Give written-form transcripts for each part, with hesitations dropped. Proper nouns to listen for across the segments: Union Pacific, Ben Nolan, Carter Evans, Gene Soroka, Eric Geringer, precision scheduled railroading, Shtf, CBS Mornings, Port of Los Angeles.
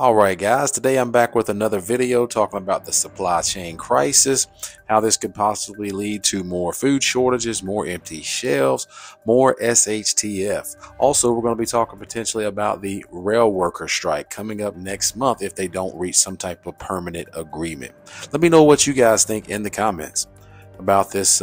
Alright guys, today I'm back with another video talking about the supply chain crisis, how this could possibly lead to more food shortages, more empty shelves, more SHTF. Also, we're going to be talking potentially about the rail worker strike coming up next month if they don't reach some type of permanent agreement. Let me know what you guys think in the comments about this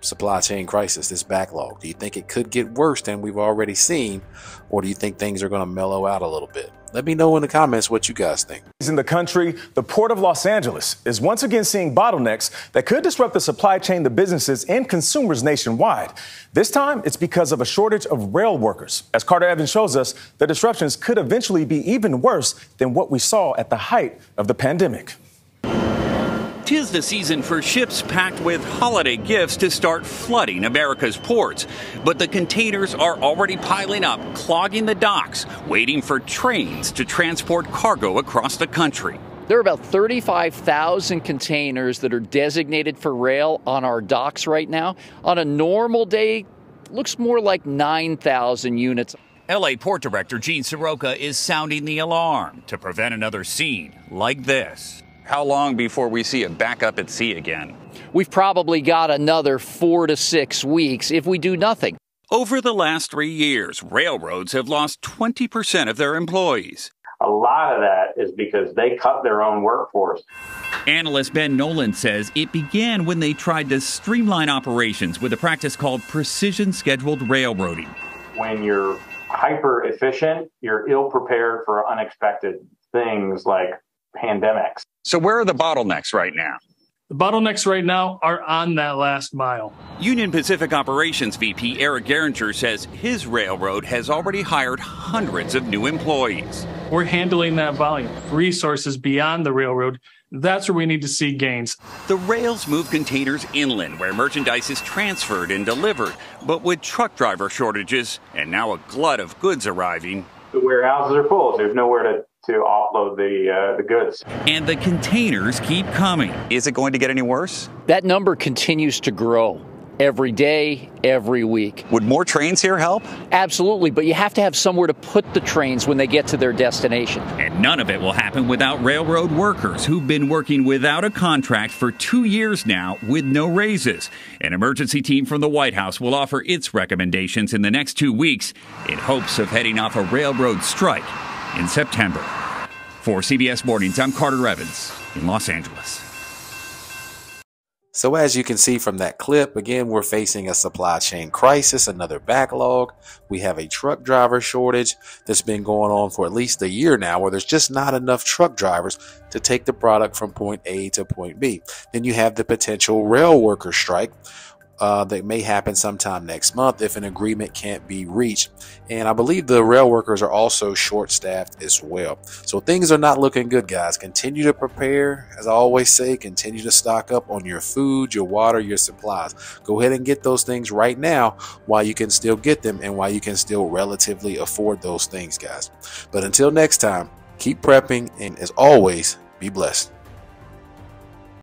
supply chain crisis, this backlog. Do you think it could get worse than we've already seen, or do you think things are going to mellow out a little bit? Let me know in the comments what you guys think. In the country, the Port of Los Angeles is once again seeing bottlenecks that could disrupt the supply chain to businesses and consumers nationwide. This time, it's because of a shortage of rail workers. As Carter Evans shows us, the disruptions could eventually be even worse than what we saw at the height of the pandemic. 'Tis the season for ships packed with holiday gifts to start flooding America's ports. But the containers are already piling up, clogging the docks, waiting for trains to transport cargo across the country. There are about 35,000 containers that are designated for rail on our docks right now. On a normal day, it looks more like 9,000 units. LA Port Director Gene Soroka is sounding the alarm to prevent another scene like this. How long before we see it back up at sea again? We've probably got another 4 to 6 weeks if we do nothing. Over the last 3 years, railroads have lost 20% of their employees. A lot of that is because they cut their own workforce. Analyst Ben Nolan says it began when they tried to streamline operations with a practice called precision scheduled railroading. When you're hyper efficient, you're ill prepared for unexpected things like pandemics. So where are the bottlenecks right now? The bottlenecks right now are on that last mile. Union Pacific Operations VP Eric Geringer says his railroad has already hired hundreds of new employees. We're handling that volume, resources beyond the railroad. That's where we need to see gains. The rails move containers inland where merchandise is transferred and delivered. But with truck driver shortages and now a glut of goods arriving, the warehouses are full. There's nowhere to offload the goods. And the containers keep coming. Is it going to get any worse? That number continues to grow every day, every week. Would more trains here help? Absolutely, but you have to have somewhere to put the trains when they get to their destination. And none of it will happen without railroad workers who've been working without a contract for 2 years now with no raises. An emergency team from the White House will offer its recommendations in the next 2 weeks in hopes of heading off a railroad strike in September. For CBS Mornings, I'm Carter Evans in Los Angeles. So as you can see from that clip, again, we're facing a supply chain crisis, another backlog. We have a truck driver shortage that's been going on for at least a year now, where there's just not enough truck drivers to take the product from point A to point B. Then you have the potential rail worker strike that may happen sometime next month if an agreement can't be reached. And I believe the rail workers are also short-staffed as well. So things are not looking good, guys. Continue to prepare. As I always say, continue to stock up on your food, your water, your supplies. Go ahead and get those things right now while you can still get them and while you can still relatively afford those things, guys. But until next time, keep prepping and, as always, be blessed.